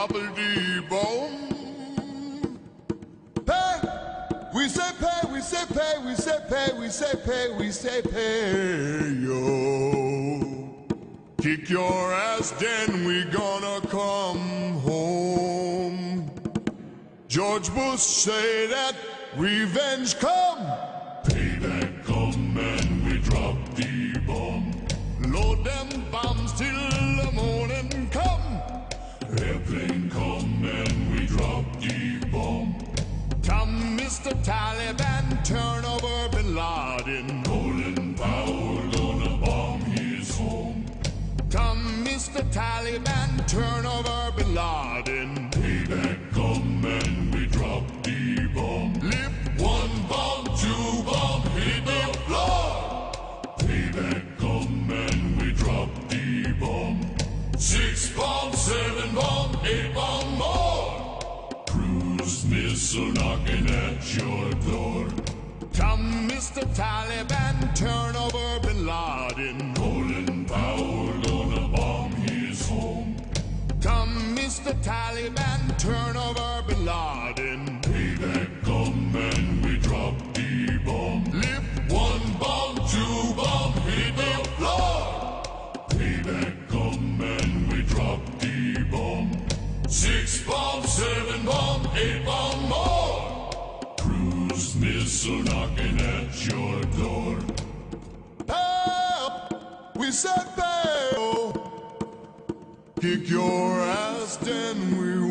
bobbledy bum. Pay, we say pay, we say pay, we say pay, we say pay, we say pay, yo. Kick your ass, then we gonna come home. George Bush say that revenge come, payback come, and we drop the bomb. Load them bombs till the morning come. Airplane come and we drop the bomb. Come, Mr. Taliban, turn over Bin Laden. Colin Powell gonna bomb his home. Come, Mr. Taliban, turn over Bin Laden. Payback come and we drop the bomb. Lift one bomb, two bomb, hit the floor. Payback come and we drop the bomb. Six bomb, seven bomb, eight bomb more. Cruise missile knocking at your door. Come, Mr. Taliban, turn over Bin Laden. Colin Powell gonna bomb his home. Come, Mr. Taliban, turn over Bin Laden. Payback come and we drop the bomb. Lift one bomb, two bomb, hit the floor. Payback come and we drop the bomb. Six bomb, seven bomb, eight bomb more. Cruise missile knocking at your door. Help! We said fail. Kick your ass, then we will.